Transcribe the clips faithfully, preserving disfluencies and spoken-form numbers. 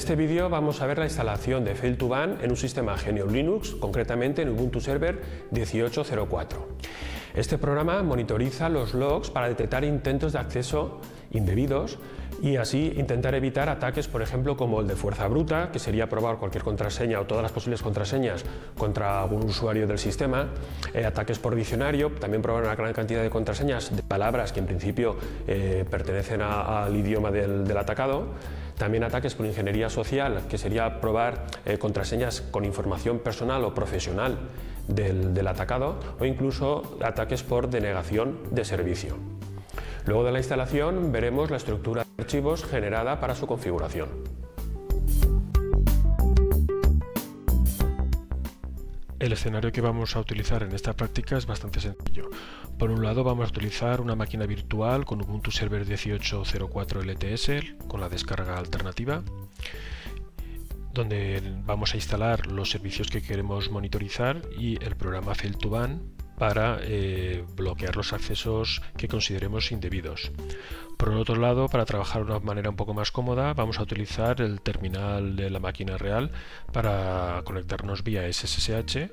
este vídeo vamos a ver la instalación de fail to ban en un sistema G N U/Linux, concretamente en Ubuntu Server dieciocho cero cuatro. Este programa monitoriza los logs para detectar intentos de acceso indebidos y así intentar evitar ataques, por ejemplo, como el de fuerza bruta, que sería probar cualquier contraseña o todas las posibles contraseñas contra algún usuario del sistema, eh, ataques por diccionario, también probar una gran cantidad de contraseñas de palabras que en principio eh, pertenecen a, al idioma del, del atacado, también ataques por ingeniería social, que sería probar eh, contraseñas con información personal o profesional del, del atacado, o incluso ataques por denegación de servicio. Luego de la instalación veremos la estructura de archivos generada para su configuración. El escenario que vamos a utilizar en esta práctica es bastante sencillo. Por un lado vamos a utilizar una máquina virtual con Ubuntu Server dieciocho cero cuatro L T S con la descarga alternativa, donde vamos a instalar los servicios que queremos monitorizar y el programa fail to ban para eh, bloquear los accesos que consideremos indebidos. Por otro lado, para trabajar de una manera un poco más cómoda, vamos a utilizar el terminal de la máquina real para conectarnos vía S S H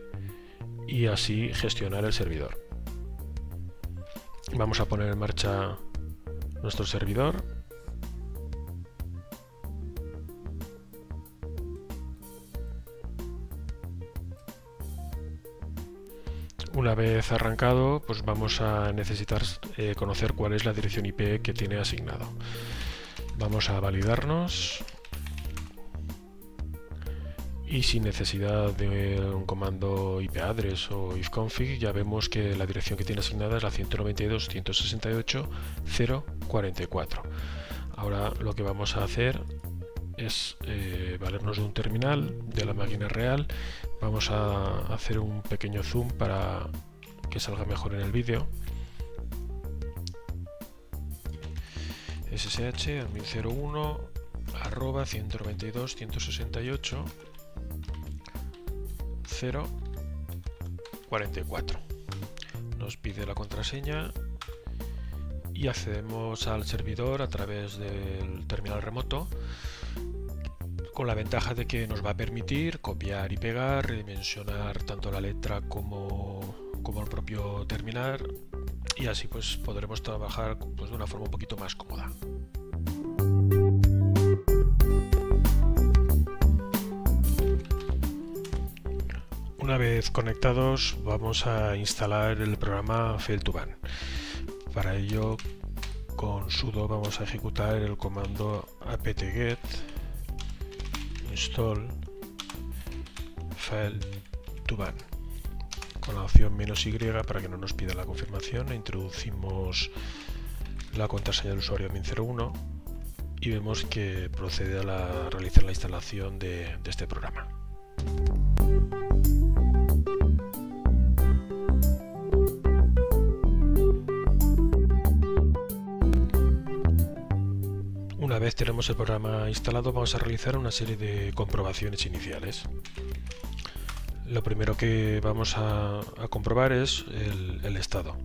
y así gestionar el servidor. Vamos a poner en marcha nuestro servidor. Una vez arrancado, pues vamos a necesitar eh, conocer cuál es la dirección I P que tiene asignado. Vamos a validarnos y sin necesidad de un comando I P address o ifconfig ya vemos que la dirección que tiene asignada es la ciento noventa y dos punto ciento sesenta y ocho punto cero punto cuarenta y cuatro. Ahora lo que vamos a hacer es eh, valernos de un terminal de la máquina real. Vamos a hacer un pequeño zoom para que salga mejor en el vídeo. S S H admin cero uno arroba ciento noventa y dos punto ciento sesenta y ocho punto cero punto cuarenta y cuatro. Nos pide la contraseña y accedemos al servidor a través del terminal remoto, con la ventaja de que nos va a permitir copiar y pegar, redimensionar tanto la letra como, como el propio terminal, y así pues podremos trabajar pues, de una forma un poquito más cómoda. Una vez conectados vamos a instalar el programa fail to ban. Para ello, con sudo vamos a ejecutar el comando apt-get install fail to ban con la opción menos y para que no nos pida la confirmación. Introducimos la contraseña del usuario admin cero uno y vemos que procede a, la, a realizar la instalación de, de este programa. Una vez tenemos el programa instalado, vamos a realizar una serie de comprobaciones iniciales. Lo primero que vamos a, a comprobar es el, el estado.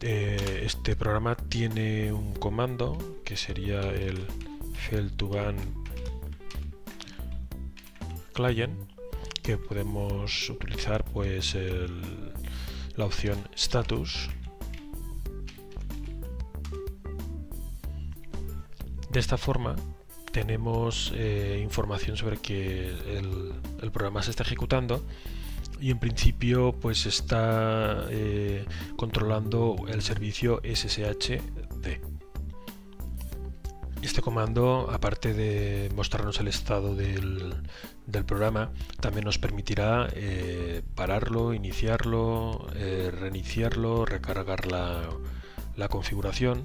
Eh, este programa tiene un comando que sería el fail to ban client, que podemos utilizar pues el, la opción status. De esta forma tenemos eh, información sobre que el, el programa se está ejecutando y en principio pues está eh, controlando el servicio S S H D. Este comando, aparte de mostrarnos el estado del, del programa, también nos permitirá eh, pararlo, iniciarlo, eh, reiniciarlo, recargar la, la configuración.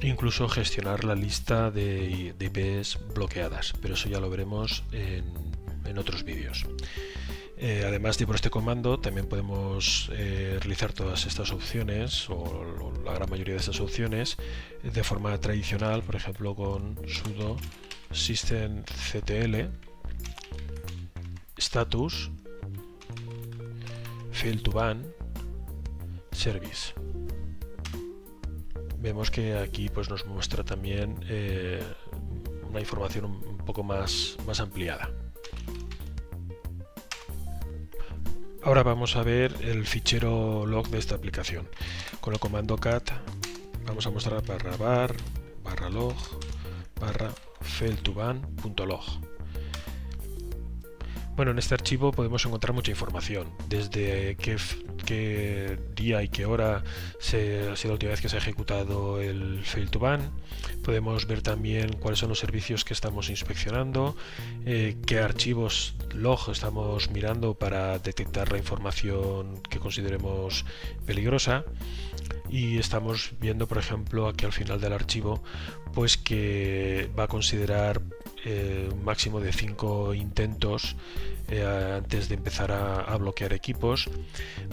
Incluso gestionar la lista de, de I Ps bloqueadas, pero eso ya lo veremos en, en otros vídeos. Eh, además de por este comando también podemos eh, realizar todas estas opciones o, o la gran mayoría de estas opciones de forma tradicional, por ejemplo con sudo systemctl status fail to ban service. Vemos que aquí pues, nos muestra también eh, una información poco más, más ampliada. Ahora vamos a ver el fichero log de esta aplicación. Con el comando cat vamos a mostrar barra bar, barra log, barra fail to ban punto log. Bueno, en este archivo podemos encontrar mucha información, desde qué, qué día y qué hora se, ha sido la última vez que se ha ejecutado el fail to ban. Podemos ver también cuáles son los servicios que estamos inspeccionando, eh, qué archivos log estamos mirando para detectar la información que consideremos peligrosa. Y estamos viendo, por ejemplo, aquí al final del archivo, pues que va a considerar Eh, un máximo de cinco intentos eh, antes de empezar a, a bloquear equipos.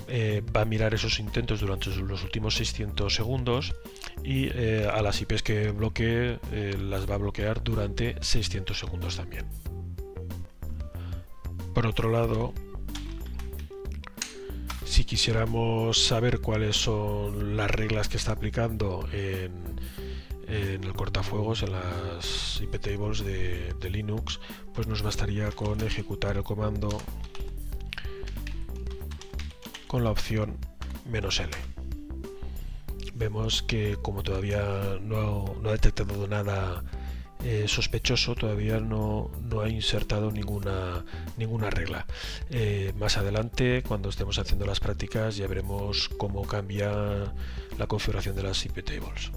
Eh, va a mirar esos intentos durante los últimos seiscientos segundos y eh, a las I Pes que bloquee eh, las va a bloquear durante seiscientos segundos también. Por otro lado, si quisiéramos saber cuáles son las reglas que está aplicando en en el cortafuegos, en las iptables de, de Linux, pues nos bastaría con ejecutar el comando con la opción menos ele. Vemos que como todavía no, no ha detectado nada eh, sospechoso, todavía no, no ha insertado ninguna, ninguna regla. Eh, más adelante, cuando estemos haciendo las prácticas, ya veremos cómo cambia la configuración de las iptables.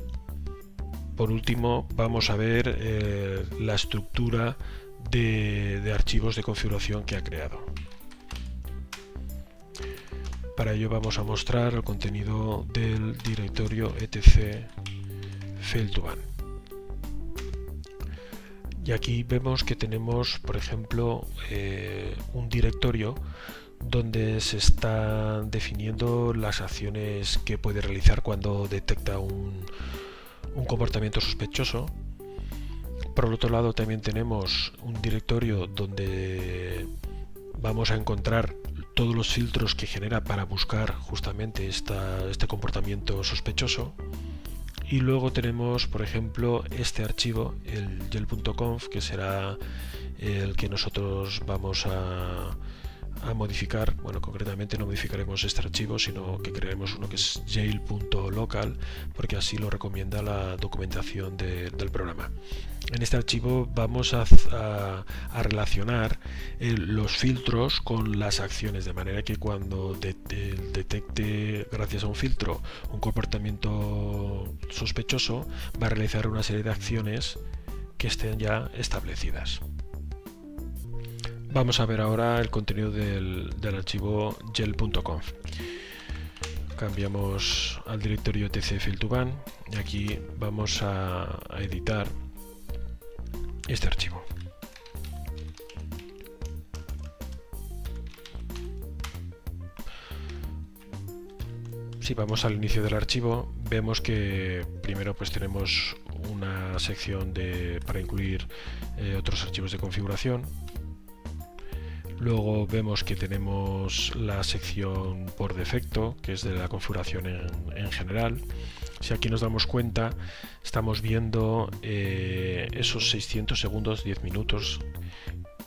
Por último, vamos a ver eh, la estructura de, de archivos de configuración que ha creado. Para ello vamos a mostrar el contenido del directorio etc fail to ban. Y aquí vemos que tenemos, por ejemplo, eh, un directorio donde se están definiendo las acciones que puede realizar cuando detecta un un comportamiento sospechoso. Por otro lado, también tenemos un directorio donde vamos a encontrar todos los filtros que genera para buscar justamente esta, este comportamiento sospechoso. Y luego tenemos, por ejemplo, este archivo, el jail punto conf, que será el que nosotros vamos a, a modificar. Bueno, concretamente no modificaremos este archivo, sino que crearemos uno que es jail punto local, porque así lo recomienda la documentación de, del programa. En este archivo vamos a, a, a relacionar eh, los filtros con las acciones, de manera que cuando de, de, detecte, gracias a un filtro, un comportamiento sospechoso, va a realizar una serie de acciones que estén ya establecidas. Vamos a ver ahora el contenido del, del archivo jail punto conf. Cambiamos al directorio etc fail to ban y aquí vamos a, a editar este archivo. Si vamos al inicio del archivo, vemos que primero pues tenemos una sección de, para incluir eh, otros archivos de configuración. Luego vemos que tenemos la sección por defecto, que es de la configuración en, en general. Si aquí nos damos cuenta, estamos viendo eh, esos seiscientos segundos, diez minutos,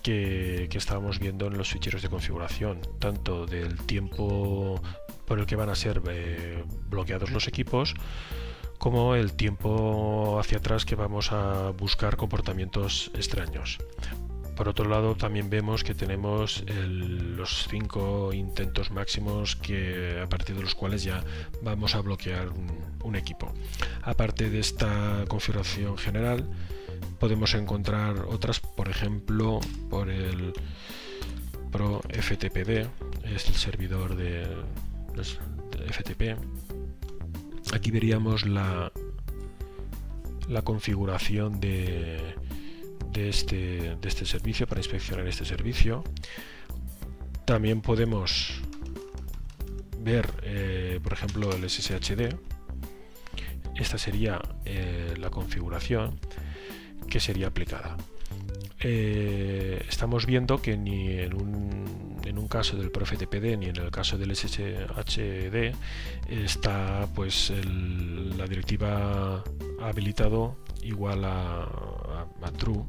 que, que estábamos viendo en los ficheros de configuración, tanto del tiempo por el que van a ser eh, bloqueados los equipos, como el tiempo hacia atrás que vamos a buscar comportamientos extraños. Por otro lado, también vemos que tenemos el, los cinco intentos máximos que, a partir de los cuales ya vamos a bloquear un, un equipo. Aparte de esta configuración general, podemos encontrar otras, por ejemplo, por el ProFTPD, es el servidor de, de F T P. Aquí veríamos la, la configuración de... De este, de este servicio, para inspeccionar este servicio. También podemos ver, eh, por ejemplo, el S S H D. Esta sería eh, la configuración que sería aplicada. Eh, estamos viendo que ni en un, en un caso del ProFTPD ni en el caso del S S H D está pues el, la directiva habilitado igual a, a, a true,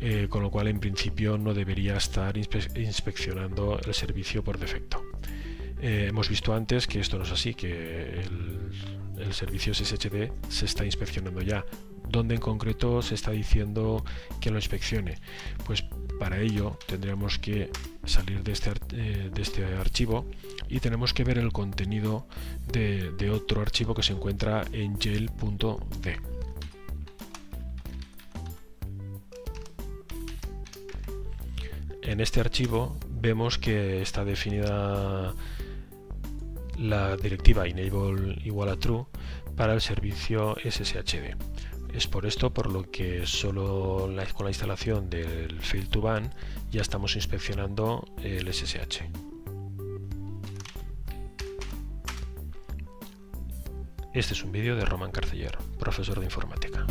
eh, con lo cual en principio no debería estar inspe inspeccionando el servicio por defecto. Eh, hemos visto antes que esto no es así, que el, el servicio S S H D se está inspeccionando ya. ¿Dónde en concreto se está diciendo que lo inspeccione? Pues para ello tendríamos que salir de este, de este archivo y tenemos que ver el contenido de, de otro archivo que se encuentra en jail punto d. En este archivo vemos que está definida la directiva enable igual a true para el servicio S S H D. Es por esto por lo que solo la, con la instalación del fail to ban ya estamos inspeccionando el S S H. Este es un vídeo de Román Carceller, profesor de informática.